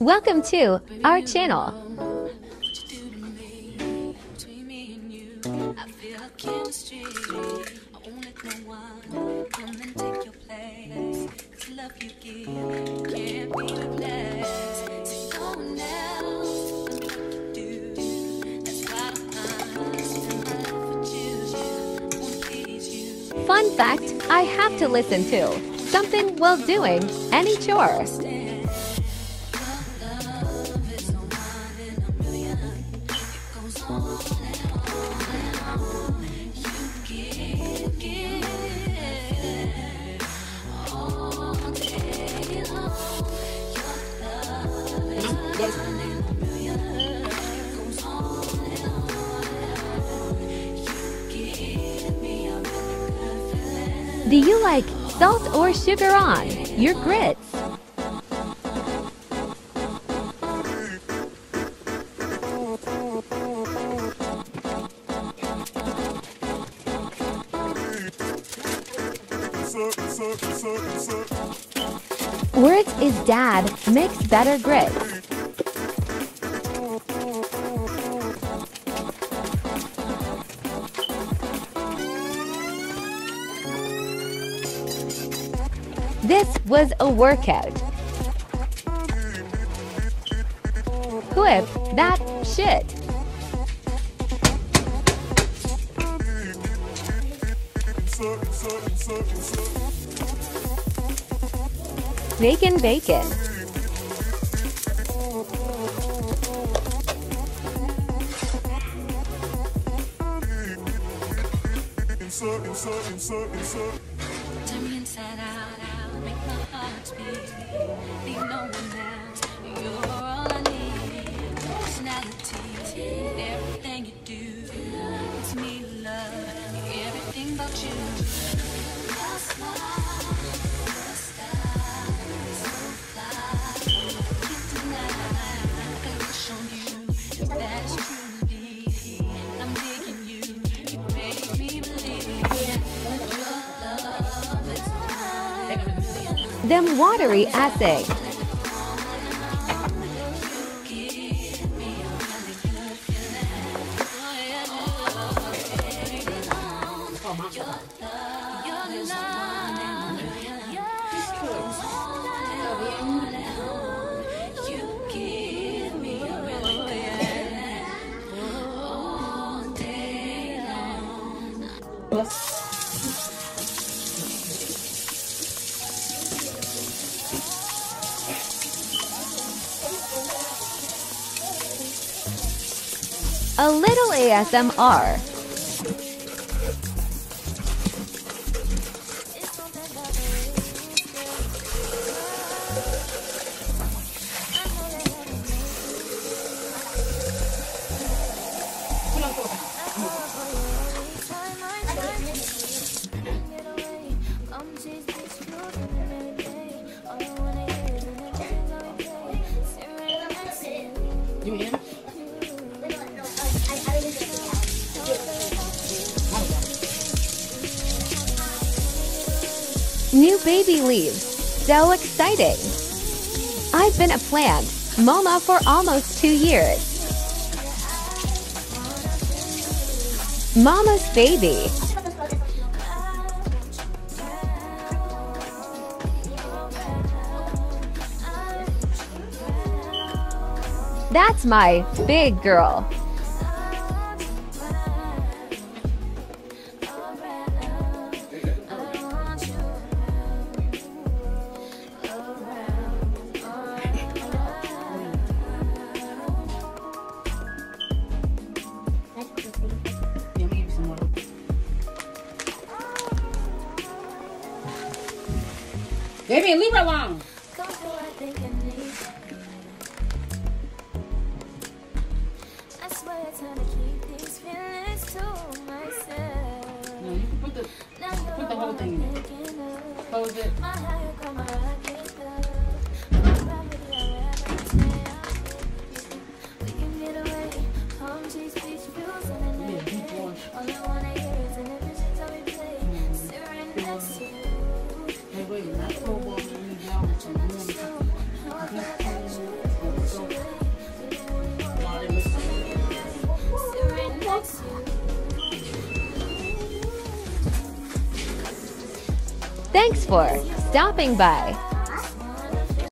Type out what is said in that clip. Welcome to our channel. Fun fact I have to listen to, something while doing any chore. Do you like salt or sugar on your grits? Words is dad makes better grits. This was a workout. Clip that shit. Bacon. Turn me inside out. Make my heart beat. Need no one else. You're all I need. Personality, everything you do. It's me, love. Everything about you. Your smile, so fly. Can't deny that. I wish on you. If that is truly I'm digging you. You make me believe. Them watery assay. A little ASMR. New baby leaves. So exciting. I've been a plant mama for almost 2 years. Mama's baby. That's my big girl. Baby, leave her alone. No, you can put the whole thing in. Close it. Thanks for stopping by.